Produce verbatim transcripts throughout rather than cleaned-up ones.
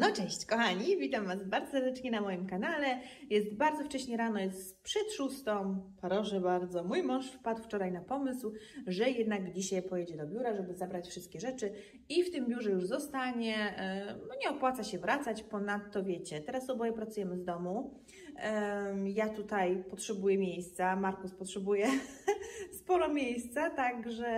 No cześć kochani, witam Was bardzo serdecznie na moim kanale. Jest bardzo wcześnie rano, jest przed szóstą. Proszę bardzo, mój mąż wpadł wczoraj na pomysł, że jednak dzisiaj pojedzie do biura, żeby zabrać wszystkie rzeczy i w tym biurze już zostanie. Nie opłaca się wracać, ponadto wiecie, teraz oboje pracujemy z domu. Ja tutaj potrzebuję miejsca, Markus potrzebuje sporo miejsca, także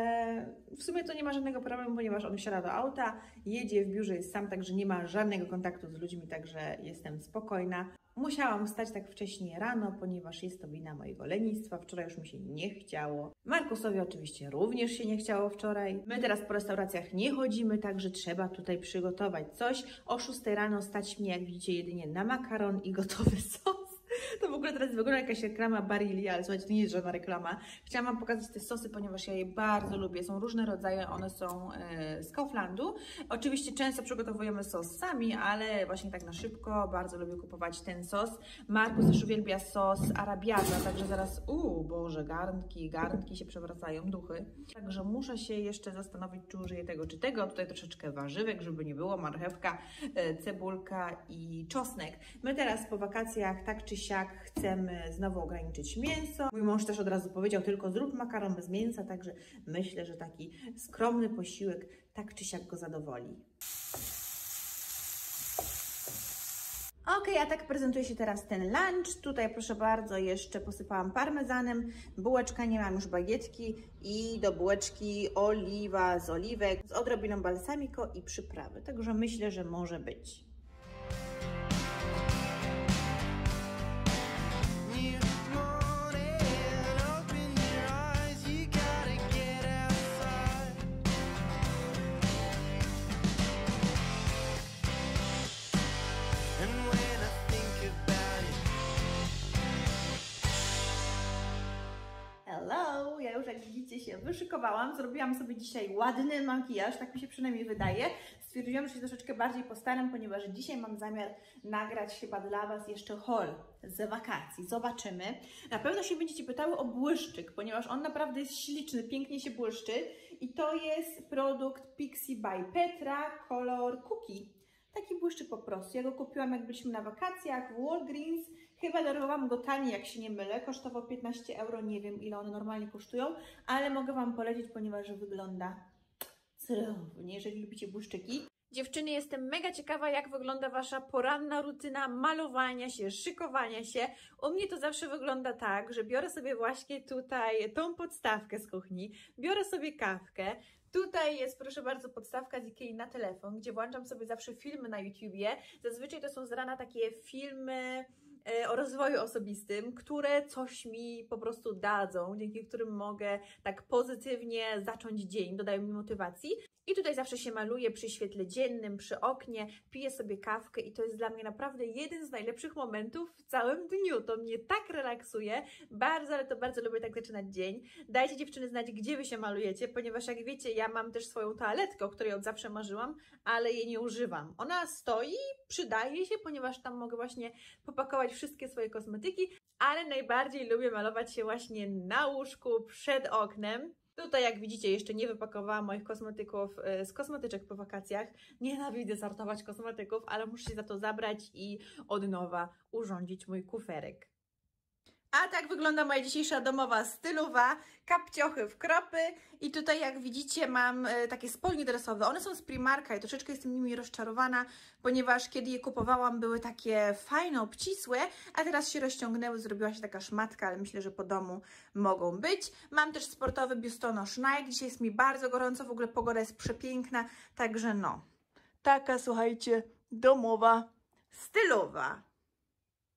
w sumie to nie ma żadnego problemu, ponieważ on wsiada do auta, jedzie w biurze, jest sam, także nie ma żadnego kontaktu z ludźmi, także jestem spokojna. Musiałam wstać tak wcześnie rano, ponieważ jest to wina mojego lenistwa. Wczoraj już mi się nie chciało. Markusowi oczywiście również się nie chciało wczoraj. My teraz po restauracjach nie chodzimy, także trzeba tutaj przygotować coś. O szóstej rano stać mnie, jak widzicie, jedynie na makaron i gotowy sos. To w ogóle teraz wygląda jakaś reklama Barilli, ale słuchajcie, to nie jest żadna reklama. Chciałam Wam pokazać te sosy, ponieważ ja je bardzo lubię. Są różne rodzaje, one są z Kauflandu. Oczywiście często przygotowujemy sos sami, ale właśnie tak na szybko. Bardzo lubię kupować ten sos. Markus też uwielbia sos arabiata, także zaraz... Uuu, Boże, garnki, garnki się przewracają, duchy. Także muszę się jeszcze zastanowić, czy użyję tego, czy tego. Tutaj troszeczkę warzywek, żeby nie było. Marchewka, cebulka i czosnek. My teraz po wakacjach tak czy siak chcemy znowu ograniczyć mięso. Mój mąż też od razu powiedział, tylko zrób makaron bez mięsa, także myślę, że taki skromny posiłek tak czy siak go zadowoli. Ok, a tak prezentuje się teraz ten lunch. Tutaj proszę bardzo, jeszcze posypałam parmezanem, bułeczka, nie mam już bagietki i do bułeczki oliwa z oliwek z odrobiną balsamico i przyprawy, także myślę, że może być. Hello! Ja już, jak widzicie, się wyszykowałam. Zrobiłam sobie dzisiaj ładny makijaż, tak mi się przynajmniej wydaje. Stwierdziłam, że się troszeczkę bardziej postaram, ponieważ dzisiaj mam zamiar nagrać chyba dla Was jeszcze haul z wakacji. Zobaczymy. Na pewno się będziecie pytały o błyszczyk, ponieważ on naprawdę jest śliczny, pięknie się błyszczy. I to jest produkt Pixie by Petra, kolor Cookie. Taki błyszczyk po prostu. Ja go kupiłam, jak byliśmy na wakacjach w Walgreens. Chyba darowałam go taniej, jak się nie mylę. Kosztował piętnaście euro. Nie wiem, ile one normalnie kosztują, ale mogę Wam polecić, ponieważ wygląda cudownie, jeżeli lubicie błyszczyki. Dziewczyny, jestem mega ciekawa, jak wygląda Wasza poranna rutyna malowania się, szykowania się. U mnie to zawsze wygląda tak, że biorę sobie właśnie tutaj tą podstawkę z kuchni, biorę sobie kawkę. Tutaj jest, proszę bardzo, podstawka z IKEA na telefon, gdzie włączam sobie zawsze filmy na YouTubie. Zazwyczaj to są z rana takie filmy o rozwoju osobistym, które coś mi po prostu dadzą, dzięki którym mogę tak pozytywnie zacząć dzień, dodają mi motywacji. I tutaj zawsze się maluję przy świetle dziennym, przy oknie, piję sobie kawkę i to jest dla mnie naprawdę jeden z najlepszych momentów w całym dniu. To mnie tak relaksuje, bardzo, ale to bardzo lubię tak zaczynać dzień. Dajcie, dziewczyny, znać, gdzie Wy się malujecie, ponieważ jak wiecie, ja mam też swoją toaletkę, o której od zawsze marzyłam, ale jej nie używam. Ona stoi, przydaje się, ponieważ tam mogę właśnie popakować wszystkie swoje kosmetyki, ale najbardziej lubię malować się właśnie na łóżku, przed oknem. Tutaj, jak widzicie, jeszcze nie wypakowałam moich kosmetyków z kosmetyczek po wakacjach. Nienawidzę sortować kosmetyków, ale muszę się za to zabrać i od nowa urządzić mój kuferek. A tak wygląda moja dzisiejsza domowa stylowa, kapciochy w kropy i tutaj, jak widzicie, mam takie spodnie dresowe. One są z Primarka i troszeczkę jestem nimi rozczarowana, ponieważ kiedy je kupowałam, były takie fajne, obcisłe, a teraz się rozciągnęły, zrobiła się taka szmatka, ale myślę, że po domu mogą być. Mam też sportowy biustonosz Nike, dzisiaj jest mi bardzo gorąco, w ogóle pogoda jest przepiękna, także no, taka, słuchajcie, domowa stylowa.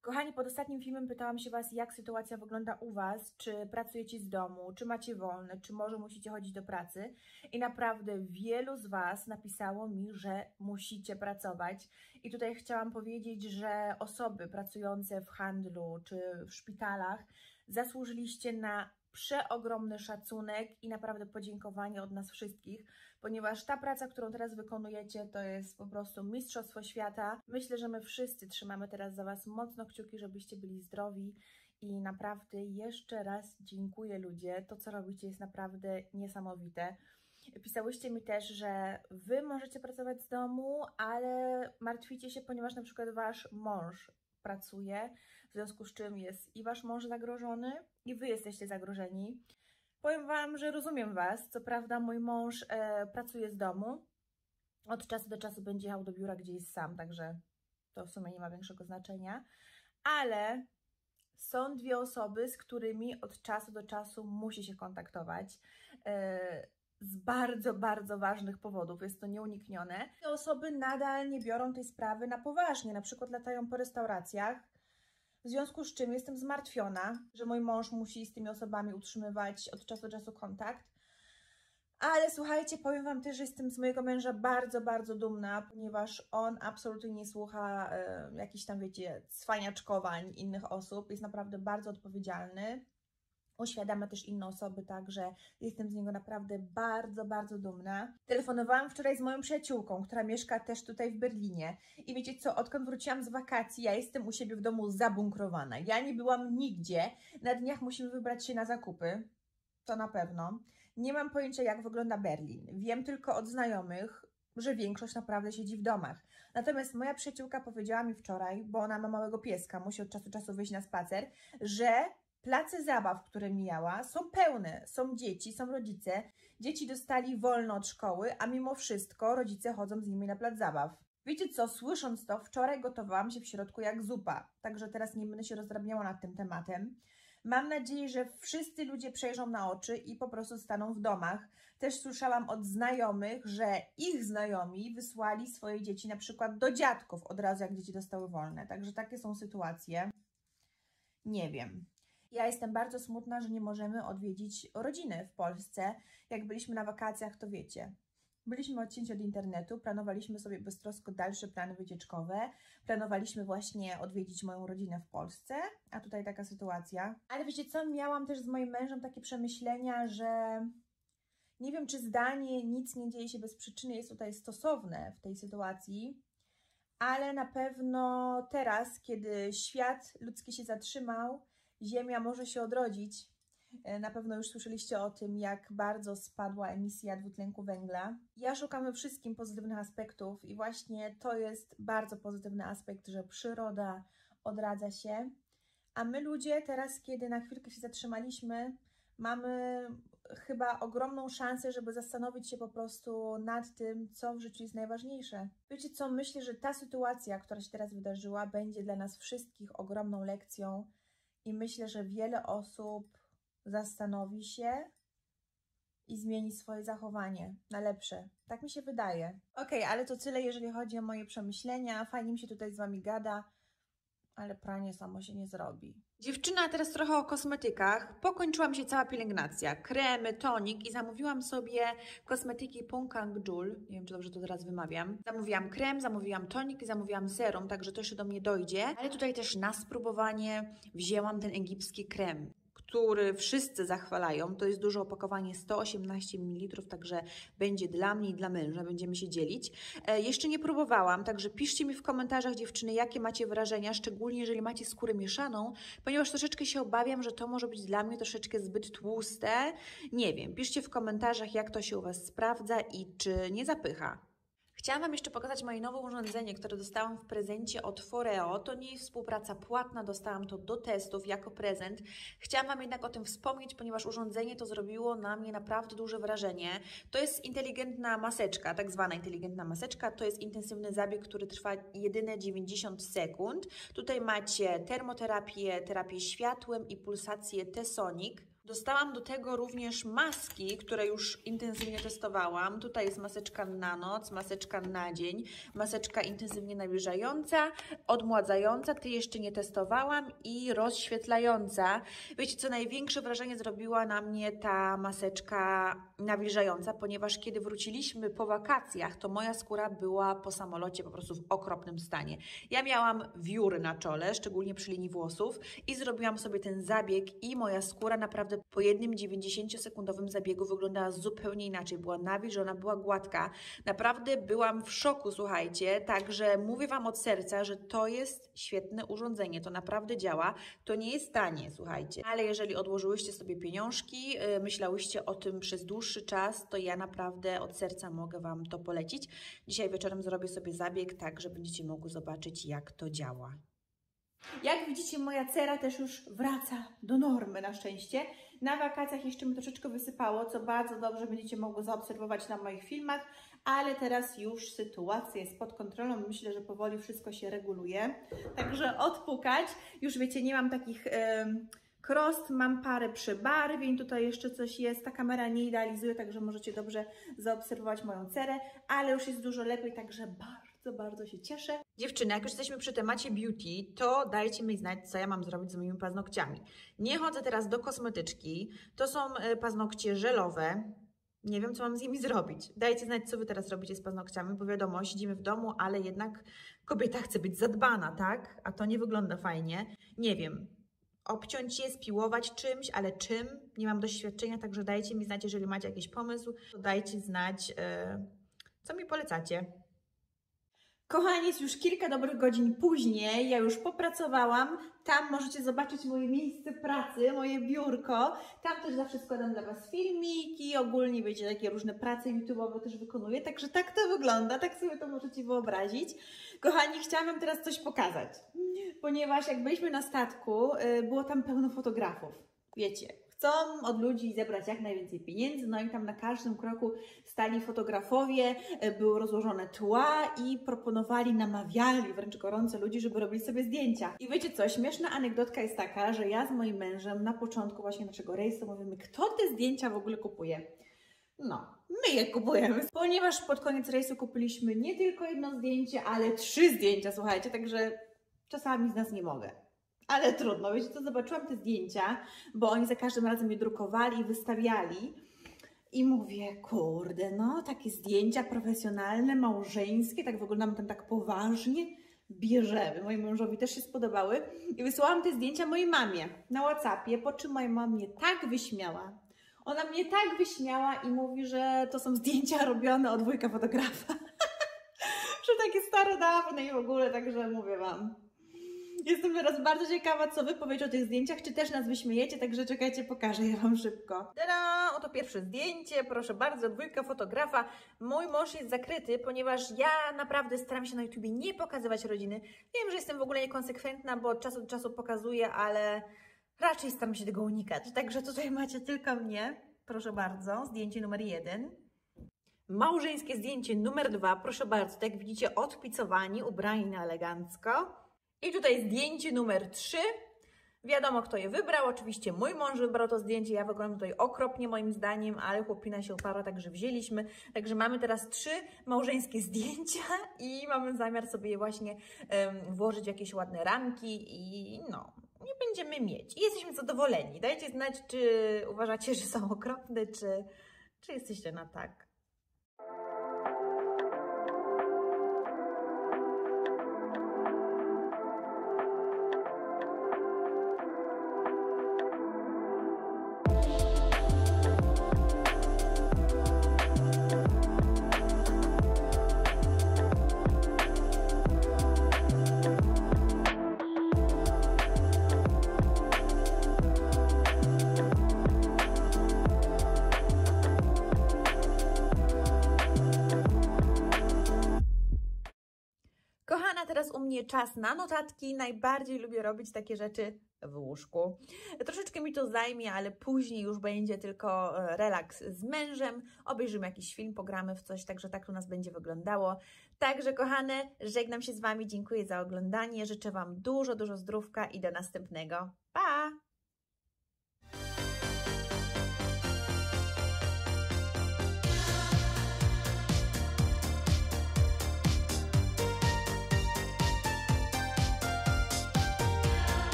Kochani, pod ostatnim filmem pytałam się Was, jak sytuacja wygląda u Was, czy pracujecie z domu, czy macie wolne, czy może musicie chodzić do pracy i naprawdę wielu z Was napisało mi, że musicie pracować i tutaj chciałam powiedzieć, że osoby pracujące w handlu czy w szpitalach zasłużyliście na przeogromny szacunek i naprawdę podziękowanie od nas wszystkich, ponieważ ta praca, którą teraz wykonujecie, to jest po prostu mistrzostwo świata. Myślę, że my wszyscy trzymamy teraz za Was mocno kciuki, żebyście byli zdrowi i naprawdę jeszcze raz dziękuję, ludzie. To, co robicie, jest naprawdę niesamowite. Pisałyście mi też, że wy możecie pracować z domu, ale martwicie się, ponieważ na przykład wasz mąż pracuje, w związku z czym jest i wasz mąż zagrożony, i wy jesteście zagrożeni. Powiem wam, że rozumiem was. Co prawda mój mąż e, pracuje z domu. Od czasu do czasu będzie jechał do biura, gdzie jest sam, także to w sumie nie ma większego znaczenia. Ale są dwie osoby, z którymi od czasu do czasu musi się kontaktować e, z bardzo, bardzo ważnych powodów. Jest to nieuniknione. Te osoby nadal nie biorą tej sprawy na poważnie. Na przykład latają po restauracjach, w związku z czym jestem zmartwiona, że mój mąż musi z tymi osobami utrzymywać od czasu do czasu kontakt. Ale słuchajcie, powiem wam też, że jestem z mojego męża bardzo, bardzo dumna, ponieważ on absolutnie nie słucha y, jakichś tam, wiecie, cwaniaczkowań innych osób. Jest naprawdę bardzo odpowiedzialny. Uświadamia też inne osoby, także jestem z niego naprawdę bardzo, bardzo dumna. Telefonowałam wczoraj z moją przyjaciółką, która mieszka też tutaj w Berlinie. I wiecie co, odkąd wróciłam z wakacji, ja jestem u siebie w domu zabunkrowana. Ja nie byłam nigdzie. Na dniach musimy wybrać się na zakupy. To na pewno. Nie mam pojęcia, jak wygląda Berlin. Wiem tylko od znajomych, że większość naprawdę siedzi w domach. Natomiast moja przyjaciółka powiedziała mi wczoraj, bo ona ma małego pieska, musi od czasu do czasu wyjść na spacer, że place zabaw, które mijała, są pełne. Są dzieci, są rodzice. Dzieci dostali wolno od szkoły, a mimo wszystko rodzice chodzą z nimi na plac zabaw. Wiecie co, słysząc to, wczoraj gotowałam się w środku jak zupa, także teraz nie będę się rozdrabniała nad tym tematem. Mam nadzieję, że wszyscy ludzie przejrzą na oczy i po prostu staną w domach. Też słyszałam od znajomych, że ich znajomi wysłali swoje dzieci na przykład do dziadków od razu, jak dzieci dostały wolne. Także takie są sytuacje. Nie wiem. Ja jestem bardzo smutna, że nie możemy odwiedzić rodziny w Polsce. Jak byliśmy na wakacjach, to wiecie. Byliśmy odcięci od internetu, planowaliśmy sobie beztrosko dalsze plany wycieczkowe, planowaliśmy właśnie odwiedzić moją rodzinę w Polsce, a tutaj taka sytuacja. Ale wiecie co, miałam też z moim mężem takie przemyślenia, że nie wiem, czy zdanie nic nie dzieje się bez przyczyny jest tutaj stosowne w tej sytuacji, ale na pewno teraz, kiedy świat ludzki się zatrzymał, Ziemia może się odrodzić. Na pewno już słyszeliście o tym, jak bardzo spadła emisja dwutlenku węgla. Ja szukam we wszystkim pozytywnych aspektów i właśnie to jest bardzo pozytywny aspekt, że przyroda odradza się, a my ludzie teraz, kiedy na chwilkę się zatrzymaliśmy, mamy chyba ogromną szansę, żeby zastanowić się po prostu nad tym, co w życiu jest najważniejsze. Wiecie co, myślę, że ta sytuacja, która się teraz wydarzyła, będzie dla nas wszystkich ogromną lekcją i myślę, że wiele osób zastanowi się i zmieni swoje zachowanie na lepsze. Tak mi się wydaje. Okej, ale to tyle, jeżeli chodzi o moje przemyślenia. Fajnie mi się tutaj z wami gada, ale pranie samo się nie zrobi. Dziewczyna, teraz trochę o kosmetykach. Pokończyła mi się cała pielęgnacja. Kremy, tonik i zamówiłam sobie kosmetyki Punkang Jul. Nie wiem, czy dobrze to teraz wymawiam. Zamówiłam krem, zamówiłam tonik i zamówiłam serum, także to jeszcze do mnie dojdzie. Ale tutaj też na spróbowanie wzięłam ten egipski krem, który wszyscy zachwalają. To jest duże opakowanie, sto osiemnaście mililitrów, także będzie dla mnie i dla męża, będziemy się dzielić. E, jeszcze nie próbowałam, także piszcie mi w komentarzach, dziewczyny, jakie macie wrażenia, szczególnie jeżeli macie skórę mieszaną, ponieważ troszeczkę się obawiam, że to może być dla mnie troszeczkę zbyt tłuste. Nie wiem, piszcie w komentarzach, jak to się u was sprawdza i czy nie zapycha. Chciałam wam jeszcze pokazać moje nowe urządzenie, które dostałam w prezencie od Foreo. To nie jest współpraca płatna, dostałam to do testów jako prezent. Chciałam wam jednak o tym wspomnieć, ponieważ urządzenie to zrobiło na mnie naprawdę duże wrażenie. To jest inteligentna maseczka, tak zwana inteligentna maseczka. To jest intensywny zabieg, który trwa jedyne dziewięćdziesiąt sekund. Tutaj macie termoterapię, terapię światłem i pulsację T-Sonic. Dostałam do tego również maski, które już intensywnie testowałam. Tutaj jest maseczka na noc, maseczka na dzień, maseczka intensywnie nawilżająca, odmładzająca, tej jeszcze nie testowałam, i rozświetlająca. Wiecie co, największe wrażenie zrobiła na mnie ta maseczka nawilżająca, ponieważ kiedy wróciliśmy po wakacjach, to moja skóra była po samolocie po prostu w okropnym stanie. Ja miałam wióry na czole, szczególnie przy linii włosów, i zrobiłam sobie ten zabieg i moja skóra naprawdę naprawdę po jednym dziewięćdziesięciosekundowym zabiegu wyglądała zupełnie inaczej. Była nawilżona, była gładka. Naprawdę byłam w szoku, słuchajcie. Także mówię Wam od serca, że to jest świetne urządzenie. To naprawdę działa. To nie jest tanie, słuchajcie. Ale jeżeli odłożyłyście sobie pieniążki, yy, myślałyście o tym przez dłuższy czas, to ja naprawdę od serca mogę Wam to polecić. Dzisiaj wieczorem zrobię sobie zabieg, tak, że będziecie mogły zobaczyć, jak to działa. Jak widzicie, moja cera też już wraca do normy, na szczęście. Na wakacjach jeszcze mi troszeczkę wysypało, co bardzo dobrze będziecie mogły zaobserwować na moich filmach, ale teraz już sytuacja jest pod kontrolą. Myślę, że powoli wszystko się reguluje. Także odpukać. Już wiecie, nie mam takich krost, mam parę przebarwień, tutaj jeszcze coś jest, ta kamera nie idealizuje, także możecie dobrze zaobserwować moją cerę, ale już jest dużo lepiej, także bardzo, bardzo się cieszę. Dziewczyny, jak już jesteśmy przy temacie beauty, to dajcie mi znać, co ja mam zrobić z moimi paznokciami. Nie chodzę teraz do kosmetyczki, to są paznokcie żelowe. Nie wiem, co mam z nimi zrobić. Dajcie znać, co Wy teraz robicie z paznokciami, bo wiadomo, siedzimy w domu, ale jednak kobieta chce być zadbana, tak? A to nie wygląda fajnie. Nie wiem. Obciąć je, spiłować czymś, ale czym? Nie mam doświadczenia, także dajcie mi znać, jeżeli macie jakiś pomysł, to dajcie znać, yy, co mi polecacie. Kochani, jest już kilka dobrych godzin później, ja już popracowałam, tam możecie zobaczyć moje miejsce pracy, moje biurko, tam też zawsze składam dla Was filmiki, ogólnie wiecie, takie różne prace YouTube'owe też wykonuję, także tak to wygląda, tak sobie to możecie wyobrazić. Kochani, chciałam Wam teraz coś pokazać, ponieważ jak byliśmy na statku, było tam pełno fotografów, wiecie. Chcą od ludzi zebrać jak najwięcej pieniędzy, no i tam na każdym kroku stali fotografowie, były rozłożone tła i proponowali, namawiali wręcz gorąco ludzi, żeby robili sobie zdjęcia. I wiecie co, śmieszna anegdotka jest taka, że ja z moim mężem na początku właśnie naszego rejsu mówimy, kto te zdjęcia w ogóle kupuje? No, my je kupujemy, ponieważ pod koniec rejsu kupiliśmy nie tylko jedno zdjęcie, ale trzy zdjęcia, słuchajcie, także czasami z nas nie mogę. Ale trudno, wiecie co, zobaczyłam te zdjęcia, bo oni za każdym razem je drukowali i wystawiali i mówię, kurde, no takie zdjęcia profesjonalne, małżeńskie, tak wyglądamy tam tak poważnie, bierzemy. Mojemu mężowi też się spodobały i wysłałam te zdjęcia mojej mamie na WhatsAppie, po czym moja mama mnie tak wyśmiała. Ona mnie tak wyśmiała i mówi, że to są zdjęcia robione od wujka fotografa, że takie starodawne i w ogóle, także mówię Wam. Jestem teraz bardzo ciekawa, co Wy powiecie o tych zdjęciach, czy też nas wyśmiejecie, także czekajcie, pokażę je Wam szybko. Tada! Oto pierwsze zdjęcie, proszę bardzo, dwójka fotografa. Mój mąż jest zakryty, ponieważ ja naprawdę staram się na YouTubie nie pokazywać rodziny. Wiem, że jestem w ogóle niekonsekwentna, bo od czasu do czasu pokazuję, ale raczej staram się tego unikać. Także tutaj macie tylko mnie, proszę bardzo, zdjęcie numer jeden. Małżeńskie zdjęcie numer dwa, proszę bardzo, tak jak widzicie, odpicowani, ubrani na elegancko. I tutaj zdjęcie numer trzy. Wiadomo, kto je wybrał. Oczywiście mój mąż wybrał to zdjęcie. Ja wyglądam tutaj okropnie moim zdaniem, ale chłopina się oparła, także wzięliśmy. Także mamy teraz trzy małżeńskie zdjęcia i mamy zamiar sobie je właśnie um, włożyć w jakieś ładne ramki i no, nie będziemy mieć. I jesteśmy zadowoleni. Dajcie znać, czy uważacie, że są okropne, czy, czy jesteście na tak. Teraz u mnie czas na notatki. Najbardziej lubię robić takie rzeczy w łóżku. Troszeczkę mi to zajmie, ale później już będzie tylko relaks z mężem. Obejrzymy jakiś film, pogramy w coś, także tak to nas będzie wyglądało. Także kochane, żegnam się z Wami, dziękuję za oglądanie, życzę Wam dużo, dużo zdrówka i do następnego. Pa!